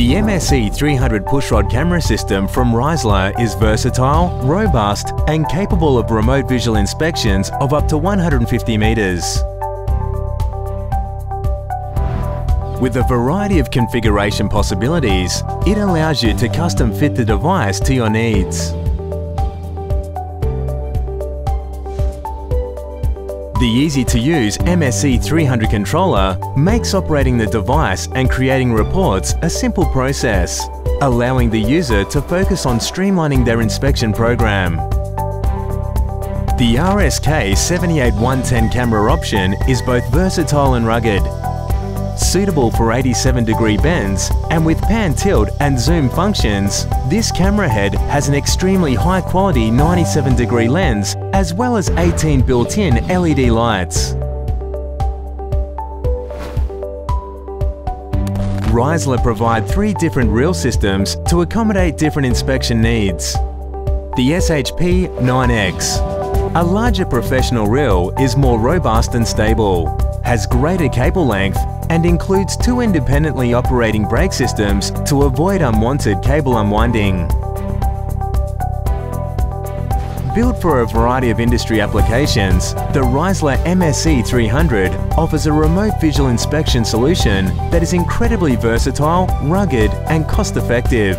The MSE 300 pushrod camera system from Riezler is versatile, robust and capable of remote visual inspections of up to 150 metres. With a variety of configuration possibilities, it allows you to custom fit the device to your needs. The easy-to-use MSE 300 controller makes operating the device and creating reports a simple process, allowing the user to focus on streamlining their inspection program. The RSK78110 camera option is both versatile and rugged, suitable for 87-degree bends, and with pan, tilt and zoom functions, this camera head has an extremely high-quality 97-degree lens as well as 18 built-in LED lights. Riezler provide 3 different reel systems to accommodate different inspection needs. The SHP9X, a larger professional reel, is more robust and stable, has greater cable length and includes 2 independently operating brake systems to avoid unwanted cable unwinding. Built for a variety of industry applications, the Riezler MSE 300 offers a remote visual inspection solution that is incredibly versatile, rugged and cost-effective.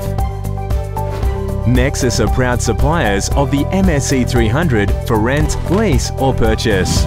Nexus are proud suppliers of the MSE 300 for rent, lease or purchase.